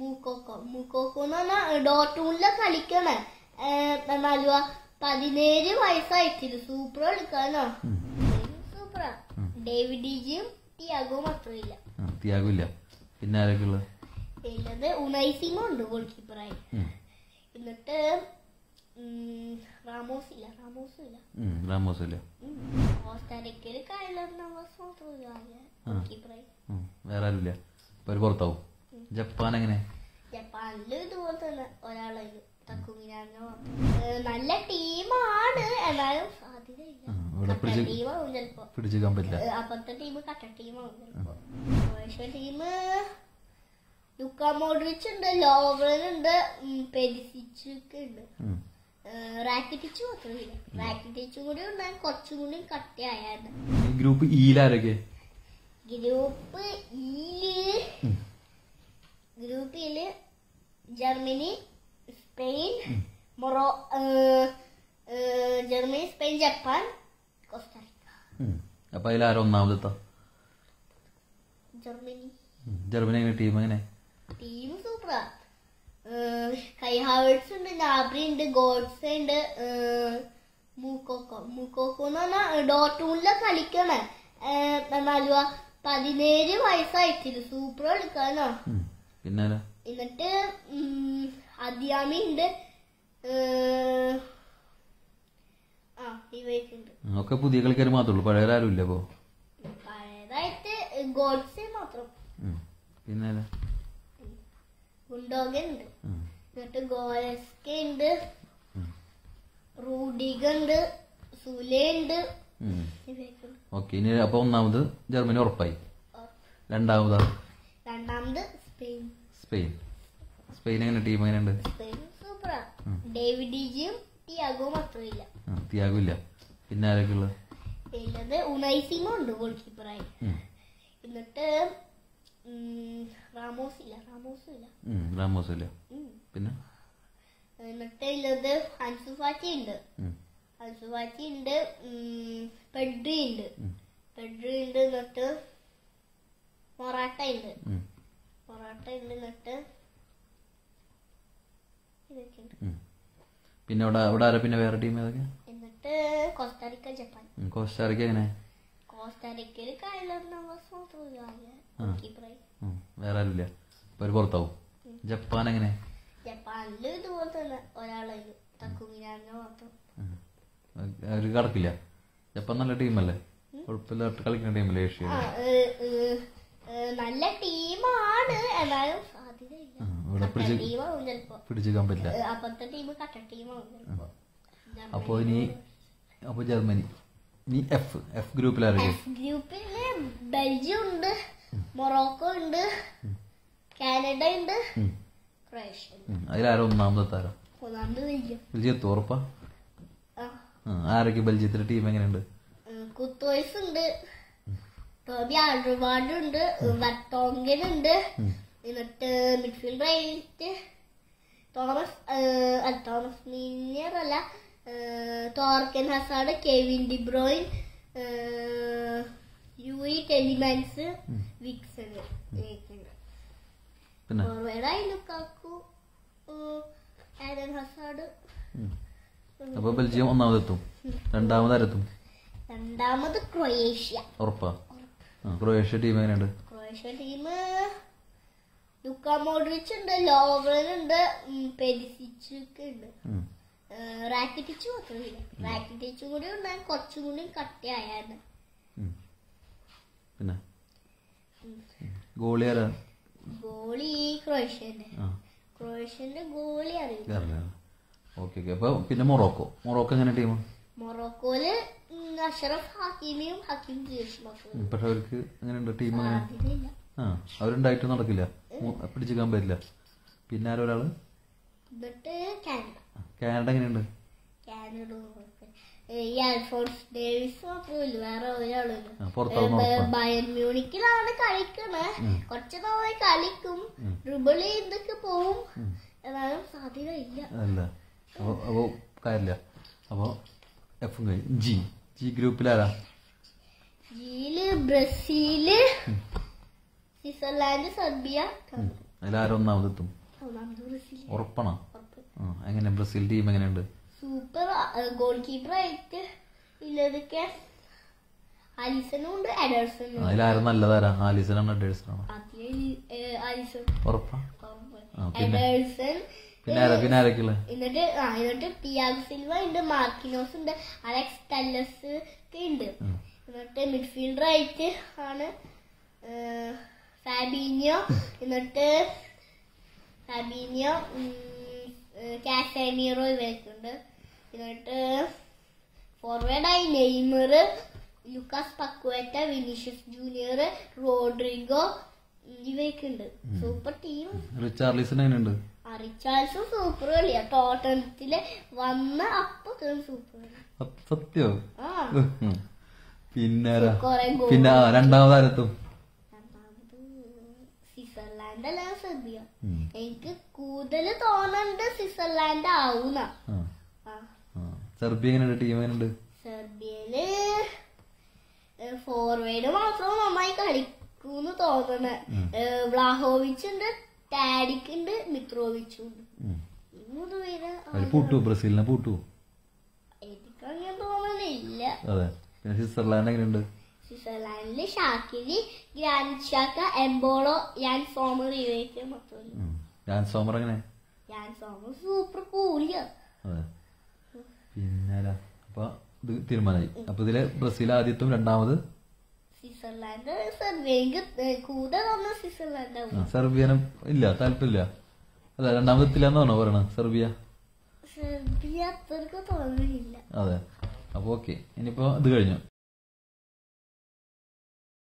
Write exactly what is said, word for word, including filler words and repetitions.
മൂക്കോക്കോ മൂക്കോക്കോ എന്ന് പറഞ്ഞാൽ ഡോർട്ട്മുണ്ടിലൊക്കെ കളിക്കണേ എന്നാലുവാ പതിനേഴ് വയസ്സായിട്ടില്ല സൂപ്പർ കളിക്കാനോ സൂപ്പറാ. ഡേവിഡിയും ടിയാഗോവും മാത്രം ഇല്ല. ടിയാഗോ ഇല്ല, പിന്നെ ആരൊക്കെ ഉള്ളത്? പിന്നത് ഉണൈ സിമോൺ ഉണ്ട് ഗോൾ കീപ്പറായി. എന്നിട്ട് റാമോസ് ഇല്ല, റാമോസ് ഇല്ല, റാമോസ് ഇല്ല. ഓസ്ട്രേലിയയിൽ കൈലർ നവാസ് മാത്രം ഗോൾ കീപ്പറായി, വേറെ ആരും ഇല്ല. ഒരു പുറത്താവും. ജപ്പാൻ എങ്ങനെ? ജപ്പാനിലും ഇതുപോലെ തന്നെ ഒരാളായിരുന്നു തക്കുമിനാനോ. നല്ല ടീമാണ്, എന്നാലും സാധ്യതയില്ല. ടീമാവും ചിലപ്പോ അപ്പുറത്തെ ടീം കട്ട ടീമാവും. ചിലപ്പോ പക്ഷേ ടീം ലുക്കാ മോഡ്രിച്ച് ഉണ്ട്, ലോവറുണ്ട്, പെരിസിച്ചൊക്കെ ഉണ്ട്. റാക്കിറ്റിച്ച് മാത്രമില്ല. റാക്കിറ്റിച്ചും കൂടി ഉണ്ടായി കുറച്ചും കൂടി കട്ടയായിരുന്നു. ഗ്രൂപ്പ് ഇയിലാരൊക്കെ? ഗ്രൂപ്പ് ഗ്രൂപ്പില് ജർമ്മനി, സ്പെയിൻ, മൊറോ ജർമ്മനി, സ്പെയിൻ, ജപ്പാൻ, കോസ്റ്റാറിക്ക. അപ്പൊ അതിലാരോ ഒന്നാമതെത്താ? ജർമ്മനി. ജർമ്മനി എങ്ങനെ ടീം? എങ്ങനെ ടീം സൂപ്പറാ. കൈ ഹാവേർട്സ് ഉണ്ട്, നാബ്രി ഉണ്ട്, ഗോഡ്സെ ഉണ്ട്, മൂക്കോക്കോ മൂക്കോക്കോ എന്ന് പറഞ്ഞാൽ ഡോർട്ട്മുണ്ടിലൊക്കെ കളിക്കണേ എന്നാലുവാ പതിനേഴ് വയസ്സായിട്ടില്ല സൂപ്പർ കളിക്കാനോ. പിന്നെ എന്നിട്ട് അദിയാമി ഉണ്ട്, ഒക്കെ പുതിയ കളിക്കാർ മാത്രമേ ഉള്ളൂ, പഴയതാരും ഇല്ല. അപ്പോ പഴയതായിട്ട് ഗോൾസേ മാത്രം. പിന്നെ ഗുണ്ടോഗൻ ഉണ്ട്, എന്നിട്ട് ഗോലസ്കെ ഉണ്ട്, റൂഡിഗർ ഉണ്ട്, സുലേ ഉണ്ട്. ഓക്കെ, ഇനി അപ്പൊ ഒന്നാമത് ജർമ്മനി ഉറപ്പായി. രണ്ടാമതാ? രണ്ടാമത് സ്പെയിൻ. സ്പെയിൻ സ്പെയിൻ എങ്ങനെ ടീം? എങ്ങനെയുണ്ട്? സ്പെയിൻ സൂപ്പറാ. ഡേവിഡിയും ടിയാഗോ മാത്രം ഇല്ല. ടിയാഗോ ഇല്ല, പിന്നെ ആരൊക്കെ ഉള്ളത്? പിന്നത് ഉണൈ സിമോൺ ഉണ്ട് ഗോൾ കീപ്പറായി. എന്നിട്ട് റാമോസ് ഇല്ല, റാമോസ് ഇല്ല, റാമോസ് ഇല്ല. പിന്നെ എന്നിട്ട് ഇല്ലത് അൻസു ഫാറ്റി ഉണ്ട്, അൻസു ഫാറ്റി ഉണ്ട്, പെഡ്രി ഉണ്ട്, പെഡ്രി ഉണ്ട്. എന്നിട്ട് മൊറാട്ട ഉണ്ട്, മൊറാട്ട ഉണ്ട്. എന്നിട്ട് പിന്നെ പിന്നെ വേറെ ടീം ഏതൊക്കെ? എന്നിട്ട് കോസ്റ്റാറിക്ക, ജപ്പാൻ. കോസ്റ്റാറിക്ക എങ്ങനെ? കോസ്റ്റാറിക്കയിൽ കൈലർ നവാസ് മാത്രം, വേറെ ആരും ഇല്ല. ഒരു പുറത്താവും. ജപ്പാൻ എങ്ങനെ? ജപ്പാനിലും ഇതുപോലെ തന്നെ ഒരാളായിരുന്നു തക്കുമിനാനോ മാത്രം. അവര് കടക്കില്ല. ജപ്പാൻ നല്ല ടീമല്ലേ, കുഴപ്പമില്ല, കളിക്കുന്ന ടീമല്ലേ ഏഷ്യ. നല്ല ടീമാണ്, എന്നാലും സാധ്യതയില്ല. പിടിച്ചേക്കാൻ പറ്റില്ല, അപ്പത്തെ ടീം കട്ട ടീമാവും ചിലപ്പോ. അപ്പൊ ഇനി അപ്പൊ ജർമ്മനി എഫ് എഫ് ഗ്രൂപ്പിലാണ്. ഗ്രൂപ്പില് ബെൽജിയം ഉണ്ട്, മൊറോക്കോ ഉണ്ട്, കാനഡ ഉണ്ട്, ക്രൊയേഷ്യ. അതിലാരോ ഒന്നാമതെത്താരോ? ഒന്നാമത് ബെൽജിയം. ബെൽജിയം തോർപ്പാ. ആരൊക്കെ ബെൽജിയത്തിന്റെ ടീം? എങ്ങനെയുണ്ട്? കുത്തോയ്സ് ഉണ്ട്, ടോബി ആൾവാർഡ് ഉണ്ട്, വട്ടോങ്കൻ ഉണ്ട്. എന്നിട്ട് മിഡ്ഫീൽഡ് റൈറ്റ് തോമസ് അല്ല തോമസ് മീനിയർ അല്ല Thorgan Hazard, Kevin De Bruyne, യൂയി, Tielemans, വിക്സൺ. അപ്പൊ ബെൽജിയം ഒന്നാമതെത്തും. രണ്ടാമതാരെത്തും? രണ്ടാമത് ക്രൊയേഷ്യ. ഉറപ്പാ? ക്രൊയേഷ്യ ടീം എങ്ങനെയുണ്ട്? ക്രൊയേഷ്യ ടീം ലുക്കാ മോഡ്രിച്ച് ഉണ്ട്, ലോവറൻ ഉണ്ട്, പെരിസിച്ചൊക്കെ ഉണ്ട്. റാക്കിറ്റിച്ച് മാത്രമില്ല. റാക്കിറ്റിച്ചും കൂടി ഉണ്ടായി കുറച്ചും കൂടി കട്ടയായിരുന്നു. പിന്നെ ഗോളി ആരാ? ഗോളി ക്രൊയേഷ്യന്റെ ക്രൊയേഷ്യന്റെ ഗോളി അറിയില്ല. Okay okay. അപ്പൊ പിന്നെ മൊറോക്കോ മൊറോക്കോ എങ്ങനെ ടീം? മൊറോക്കോയില് അഷ്റഫ് ഹക്കീമിയും ഹക്കീം ജേഷ്മക്കും. പക്ഷെ അവർക്ക് എങ്ങനെയുണ്ട് ടീം? ആ, അവരുണ്ടായിട്ട് നടക്കില്ല, പിടിച്ചേക്കാൻ പറ്റില്ല. പിന്നെ ആരോ ഒരാള്? കാനഡ എങ്ങനെയുണ്ട്? കാനഡ ഈ അൽഫോൺസ് ഡേവിസ് മാത്രമില്ല, വേറെ ഒരാളും. ബയൺ മ്യൂണിക്കിലാണ് കളിക്കണേ, കുറച്ച് നാളായി കളിക്കും, ഡ്രിബിൾ ഇതൊക്കെ പോവും, എന്നാലും സാധ്യത ഇല്ല. അപ്പോ കാര്യമില്ല. അപ്പൊ എഫും കഴിഞ്ഞു. ജി ജി ഗ്രൂപ്പിലാരാ? ജിയില് ബ്രസീല്, സ്വിറ്റ്സർലാൻഡ്, സർബിയ. എല്ലാവരും ഒന്നാമതെത്തും ഉറപ്പാണോ? എങ്ങനെ ബ്രസീൽ ടീം എങ്ങനെയുണ്ട്? സൂപ്പർ. ഗോൾ കീപ്പർ ആയിട്ട് ഇല്ലതൊക്കെ അലിസനും ഉണ്ട് എഡേഴ്സനും. അതിലാരും നല്ലതാരാ? ആലിസനാണ് എഡേഴ്സനാണ്? പിന്നെ ആരൊക്കെയുള്ളത്? എന്നിട്ട് എന്നിട്ട് പിയാഗോ സിൽവ ഉണ്ട്, മാർക്കിനോസ് ഉണ്ട്, അലക്സ് ടെല്ലസ് ഒക്കെ ഉണ്ട്. എന്നിട്ട് മിഡ്ഫീൽഡർ ആയിട്ട് ആണ് ഫാബിനിയോ, എന്നിട്ട് ഫാബിനിയോ കാസമീറോ ഇവരൊക്കെയുണ്ട്. എന്നിട്ട് ഫോർവേഡായി Neymar, Lucas Paqueta, Vinicius junior, Rodrigo ഇവയൊക്കെ ഉണ്ട്. Super team. റിച്ചാർലിസനുണ്ട്. റിച്ചാർലിസൺ സൂപ്പർ കളിയാ. ടോട്ടനത്തില് വന്ന അപ്പൊ സത്യോ? പിന്നെ പിന്നെ രണ്ടാമതാരത്തും സ്വിറ്റ്സർലാൻഡ്. എനിക്ക് കൂടുതൽ തോന്നുന്നുണ്ട് സ്വിറ്റ്സർലാൻഡ് ആവുന്ന. സെർബിയ എങ്ങനെയുണ്ട്? ടീം എങ്ങനെയുണ്ട്? സെർബിയയില് ഫോർവേഡ് മാത്രം നന്നായി കളിക്കൂന്ന് തോന്നണ. വ്ലാഹോവിച്ച് ഉണ്ട്, ടാഡിക് ഉണ്ട്, മിത്രോവിച്ചും ഉണ്ട്. മൂന്ന് പേര് എനിക്കങ്ങനെ തോന്നണില്ല. സ്വിറ്റ്സർലാൻഡ് സ്വിറ്റ്സർലാൻഡില് Shaqiri, Granit Xhaka, Embolo, Yann Sommer ഇവയൊക്കെ മൊത്തം. യാൻ സോമർ സൂപ്പർ കൂളിയ. പിന്നെ അപ്പൊ ഇത് തീരുമാനമായി. അപ്പൊ ഇതിലെ ബ്രസീൽ ആദ്യത്തും രണ്ടാമത് സ്വിറ്റ്സർലാൻഡ്. സെർബിയ സെർബിയനും ഇല്ല താല്പര്യമില്ല. അല്ല രണ്ടാമതെത്തില്ലാന്ന് പറഞ്ഞോ പറയണ സെർബിയ? സെർബിയ അത്രക്ക് തോന്നില്ല. അതെ. അപ്പൊ ഓക്കെ, ഇനിയിപ്പോ ഇത് കഴിഞ്ഞു.